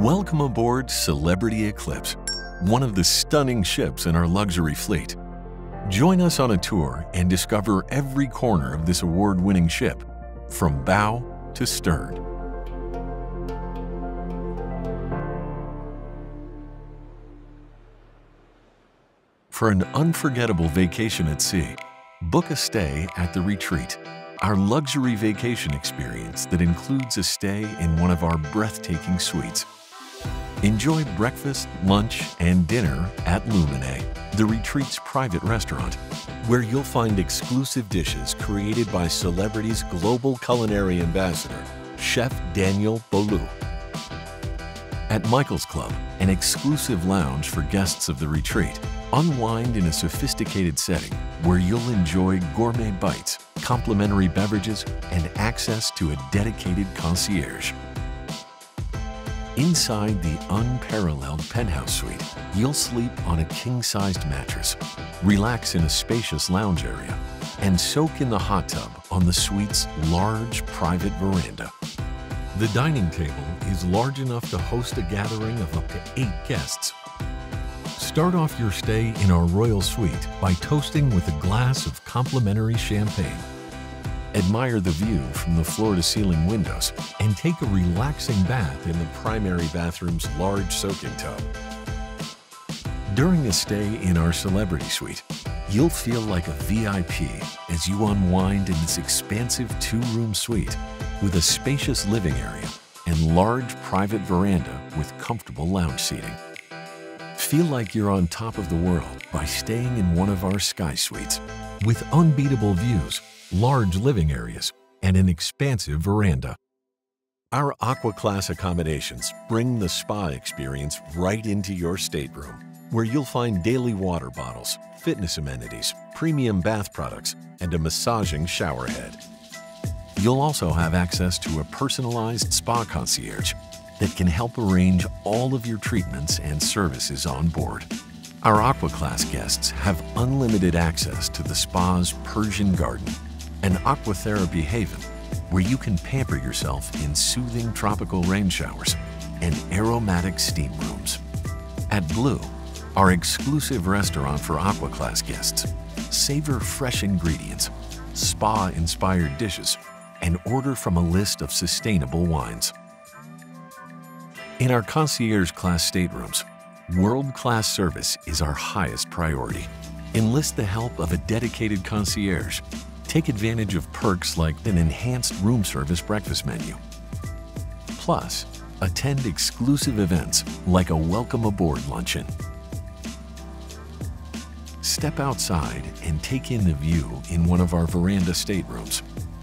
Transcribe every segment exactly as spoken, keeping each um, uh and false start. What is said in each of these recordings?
Welcome aboard Celebrity Eclipse, one of the stunning ships in our luxury fleet. Join us on a tour and discover every corner of this award-winning ship, from bow to stern. For an unforgettable vacation at sea, book a stay at The Retreat, our luxury vacation experience that includes a stay in one of our breathtaking suites. Enjoy breakfast, lunch, and dinner at Lumine, The Retreat's private restaurant, where you'll find exclusive dishes created by Celebrity's global culinary ambassador, Chef Daniel Beaulieu. At Michael's Club, an exclusive lounge for guests of The Retreat, unwind in a sophisticated setting where you'll enjoy gourmet bites, complimentary beverages, and access to a dedicated concierge. Inside the unparalleled penthouse suite, you'll sleep on a king-sized mattress, relax in a spacious lounge area, and soak in the hot tub on the suite's large private veranda. The dining table is large enough to host a gathering of up to eight guests. Start off your stay in our royal suite by toasting with a glass of complimentary champagne. Admire the view from the floor-to-ceiling windows and take a relaxing bath in the primary bathroom's large soaking tub. During a stay in our Celebrity Suite, you'll feel like a V I P as you unwind in this expansive two-room suite with a spacious living area and large private veranda with comfortable lounge seating. Feel like you're on top of the world by staying in one of our Sky Suites with unbeatable views, large living areas, and an expansive veranda. Our AquaClass accommodations bring the spa experience right into your stateroom, where you'll find daily water bottles, fitness amenities, premium bath products, and a massaging shower head. You'll also have access to a personalized spa concierge that can help arrange all of your treatments and services on board. Our AquaClass guests have unlimited access to the spa's Persian Garden, an aquatherapy haven where you can pamper yourself in soothing tropical rain showers and aromatic steam rooms. At Blue, our exclusive restaurant for AquaClass guests, savor fresh ingredients, spa-inspired dishes, and order from a list of sustainable wines. In our concierge class staterooms, world-class service is our highest priority. Enlist the help of a dedicated concierge. Take advantage of perks like an enhanced room service breakfast menu. Plus, attend exclusive events like a welcome aboard luncheon. Step outside and take in the view in one of our veranda staterooms,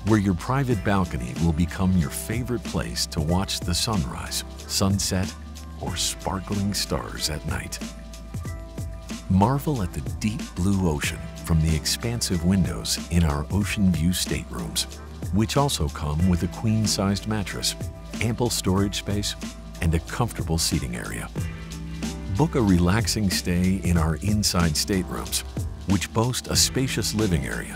where your private balcony will become your favorite place to watch the sunrise, sunset, or sparkling stars at night. Marvel at the deep blue ocean from the expansive windows in our Ocean View staterooms, which also come with a queen-sized mattress, ample storage space, and a comfortable seating area. Book a relaxing stay in our inside staterooms, which boast a spacious living area,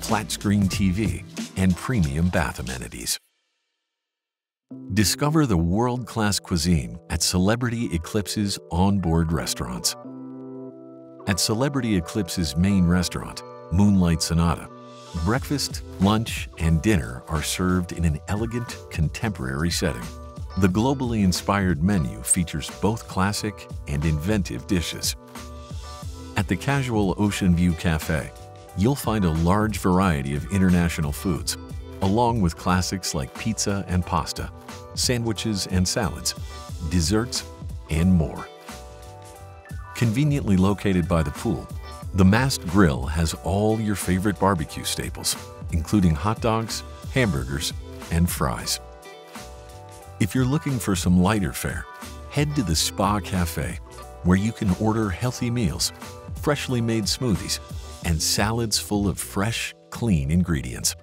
flat-screen T V, and premium bath amenities. Discover the world-class cuisine at Celebrity Eclipse's onboard restaurants. At Celebrity Eclipse's main restaurant, Moonlight Sonata, breakfast, lunch, and dinner are served in an elegant, contemporary setting. The globally inspired menu features both classic and inventive dishes. At the casual Ocean View Cafe, you'll find a large variety of international foods, along with classics like pizza and pasta, sandwiches and salads, desserts, and more. Conveniently located by the pool, the Mast Grill has all your favorite barbecue staples, including hot dogs, hamburgers, and fries. If you're looking for some lighter fare, head to the Spa Cafe, where you can order healthy meals, freshly made smoothies, and salads full of fresh, clean ingredients.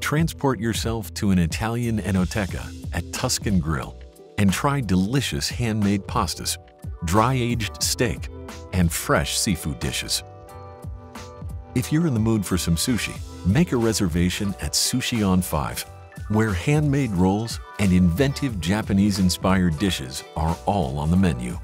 Transport yourself to an Italian enoteca at Tuscan Grill and try delicious handmade pastas, dry-aged steak, and fresh seafood dishes. If you're in the mood for some sushi, make a reservation at Sushi on five, where handmade rolls and inventive Japanese-inspired dishes are all on the menu.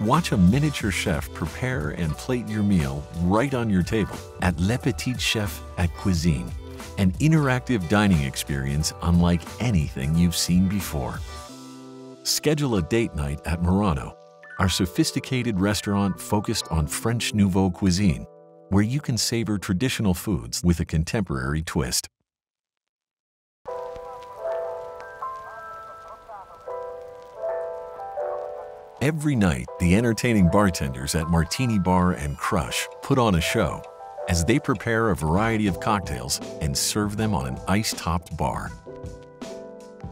Watch a miniature chef prepare and plate your meal right on your table at Le Petit Chef at Cuisine, an interactive dining experience unlike anything you've seen before. Schedule a date night at Murano, our sophisticated restaurant focused on French Nouveau cuisine, where you can savor traditional foods with a contemporary twist. Every night, the entertaining bartenders at Martini Bar and Crush put on a show as they prepare a variety of cocktails and serve them on an ice-topped bar.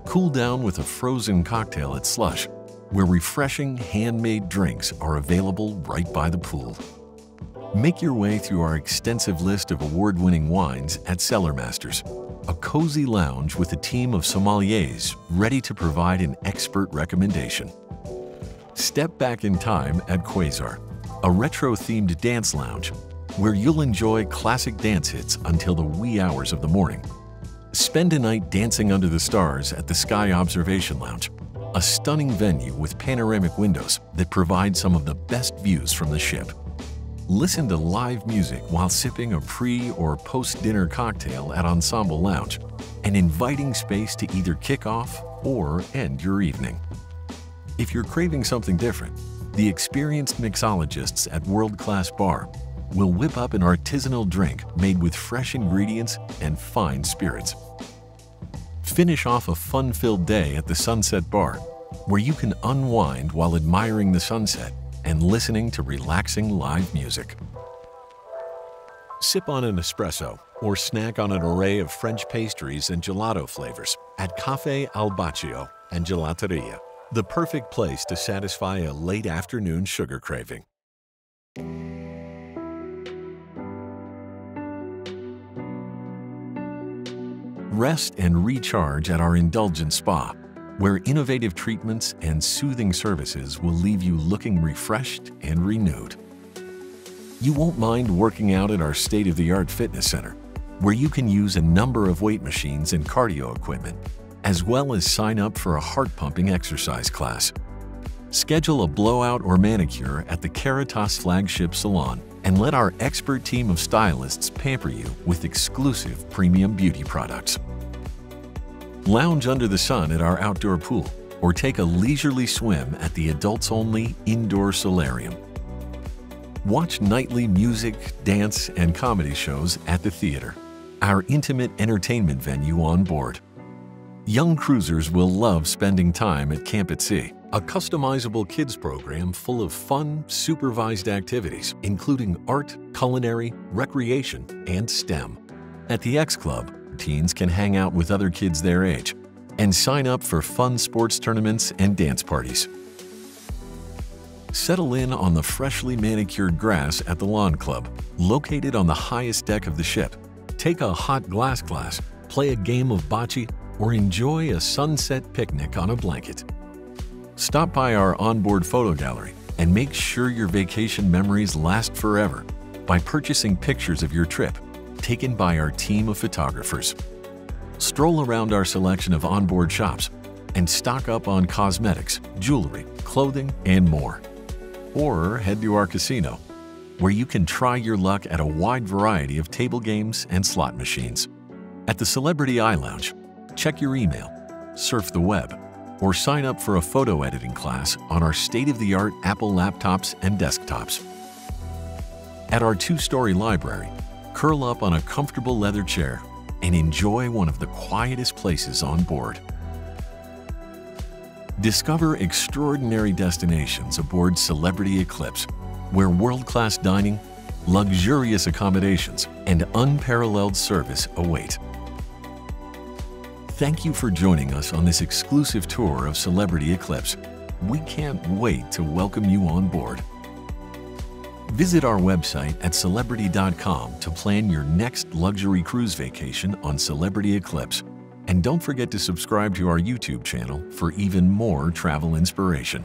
Cool down with a frozen cocktail at Slush, where refreshing handmade drinks are available right by the pool. Make your way through our extensive list of award-winning wines at Cellar Masters, a cozy lounge with a team of sommeliers ready to provide an expert recommendation. Step back in time at Quasar, a retro-themed dance lounge where you'll enjoy classic dance hits until the wee hours of the morning. Spend a night dancing under the stars at the Sky Observation Lounge, a stunning venue with panoramic windows that provide some of the best views from the ship. Listen to live music while sipping a pre- or post-dinner cocktail at Ensemble Lounge, an inviting space to either kick off or end your evening. If you're craving something different, the experienced mixologists at World Class Bar will whip up an artisanal drink made with fresh ingredients and fine spirits. Finish off a fun-filled day at the Sunset Bar, where you can unwind while admiring the sunset and listening to relaxing live music. Sip on an espresso or snack on an array of French pastries and gelato flavors at Cafe Al Bacio and Gelateria, the perfect place to satisfy a late afternoon sugar craving. Rest and recharge at our indulgent spa, where innovative treatments and soothing services will leave you looking refreshed and renewed. You won't mind working out at our state-of-the-art fitness center, where you can use a number of weight machines and cardio equipment, as well as sign up for a heart-pumping exercise class. Schedule a blowout or manicure at the Kerastase Flagship Salon and let our expert team of stylists pamper you with exclusive premium beauty products. Lounge under the sun at our outdoor pool or take a leisurely swim at the adults-only indoor solarium. Watch nightly music, dance, and comedy shows at the theater, our intimate entertainment venue on board. Young cruisers will love spending time at Camp at Sea, a customizable kids program full of fun, supervised activities, including art, culinary, recreation, and STEM. At the X Club, teens can hang out with other kids their age and sign up for fun sports tournaments and dance parties. Settle in on the freshly manicured grass at the Lawn Club, located on the highest deck of the ship. Take a hot glass class, play a game of bocce, or enjoy a sunset picnic on a blanket. Stop by our onboard photo gallery and make sure your vacation memories last forever by purchasing pictures of your trip, taken by our team of photographers. Stroll around our selection of onboard shops and stock up on cosmetics, jewelry, clothing, and more. Or head to our casino, where you can try your luck at a wide variety of table games and slot machines. At the Celebrity Eye Lounge, check your email, surf the web, or sign up for a photo editing class on our state-of-the-art Apple laptops and desktops. At our two-story library, curl up on a comfortable leather chair and enjoy one of the quietest places on board. Discover extraordinary destinations aboard Celebrity Eclipse, where world-class dining, luxurious accommodations, and unparalleled service await. Thank you for joining us on this exclusive tour of Celebrity Eclipse. We can't wait to welcome you on board. Visit our website at celebrity dot com to plan your next luxury cruise vacation on Celebrity Eclipse. And don't forget to subscribe to our YouTube channel for even more travel inspiration.